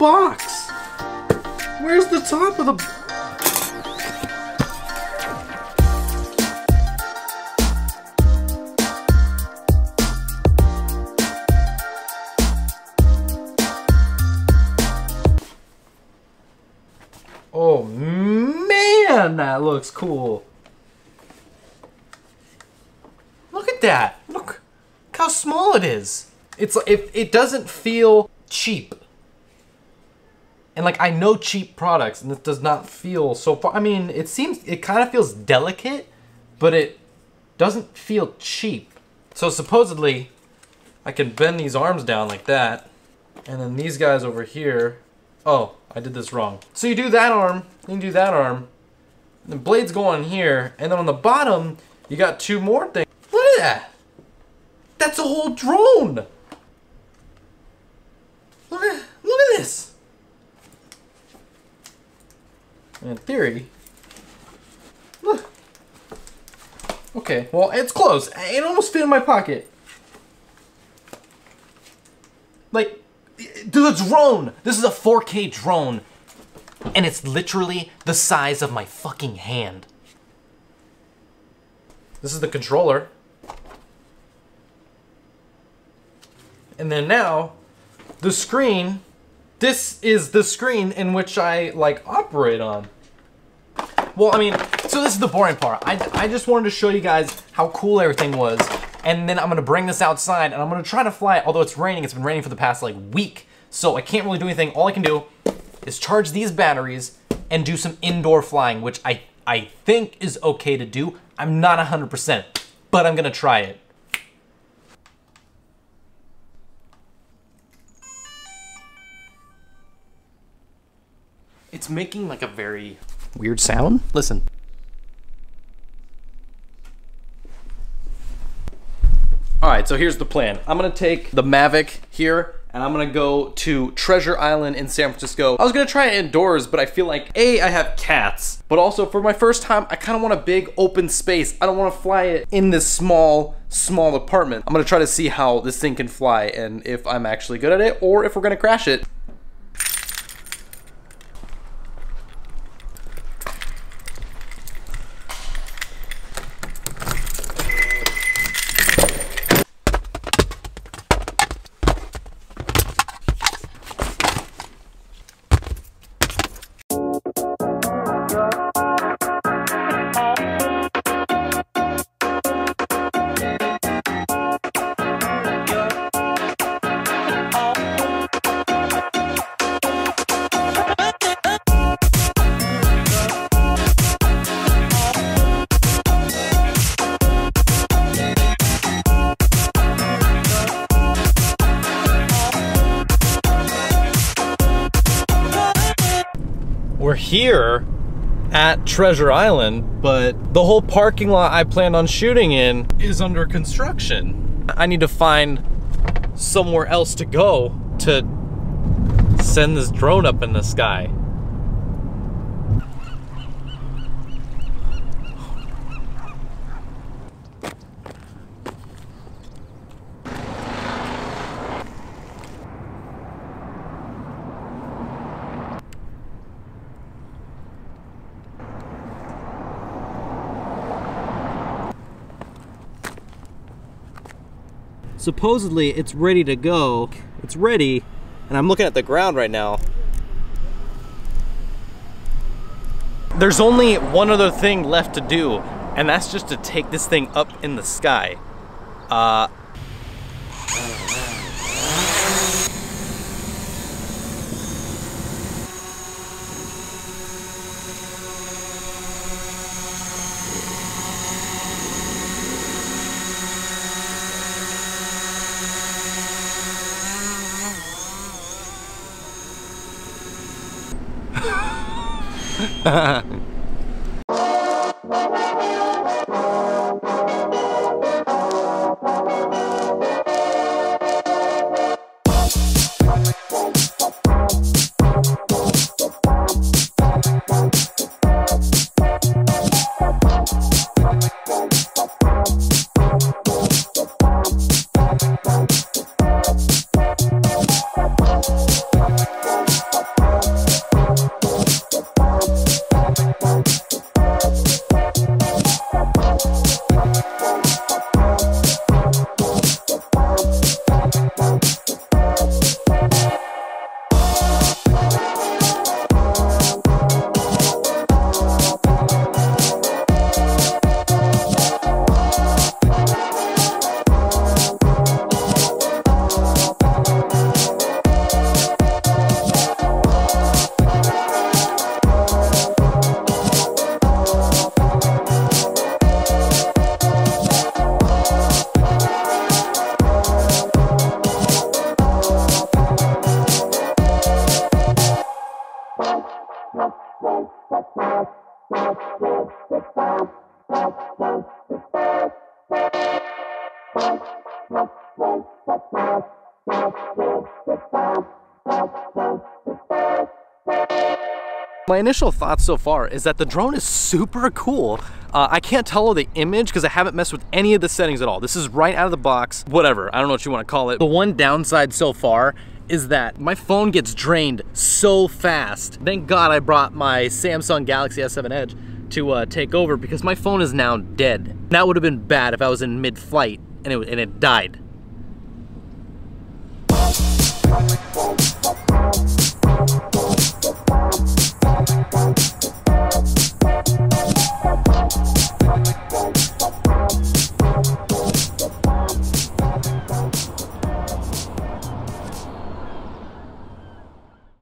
box? Where's the top of the... Oh man, that looks cool. Look at that. Look how small it is. It's like, it doesn't feel cheap. And like, I know cheap products and it does not feel so far. I mean, it kind of feels delicate, but it doesn't feel cheap. So supposedly I can bend these arms down like that. And then these guys over here. Oh, I did this wrong. So you do that arm, then you do that arm. The blades go on here, and then on the bottom, you got two more things. Look at that! That's a whole drone! Look at this! In theory... Look! Okay, well, it's close. It almost fit in my pocket. Like... Dude, the drone! This is a 4K drone, and it's literally the size of my fucking hand. This is the controller. And then now, the screen, this is the screen in which I, like, operate on. Well, I mean, so this is the boring part. I just wanted to show you guys how cool everything was. And then I'm gonna bring this outside and I'm gonna try to fly it, although it's raining. It's been raining for the past like week. So I can't really do anything. All I can do is charge these batteries and do some indoor flying, which I think is okay to do. I'm not 100%, but I'm gonna try it. It's making like a very weird sound. Listen. All right, so here's the plan. I'm gonna take the Mavic here and I'm gonna go to Treasure Island in San Francisco. I was gonna try it indoors, but I feel like A, I have cats, but also for my first time, I kinda want a big open space. I don't wanna fly it in this small apartment. I'm gonna try to see how this thing can fly and if I'm actually good at it or if we're gonna crash it. We're here at Treasure Island, but the whole parking lot I planned on shooting in is under construction. I need to find somewhere else to go to send this drone up in the sky. Supposedly it's ready to go. It's ready, and I'm looking at the ground right now. There's only one other thing left to do, and that's just to take this thing up in the sky. My initial thoughts so far is that the drone is super cool. I can't tell the image because I haven't messed with any of the settings at all. This is right out of the box, whatever. I don't know what you want to call it. The one downside so far is that my phone gets drained so fast. Thank God I brought my Samsung Galaxy S7 Edge to take over because my phone is now dead. That would have been bad if I was in mid-flight and it died.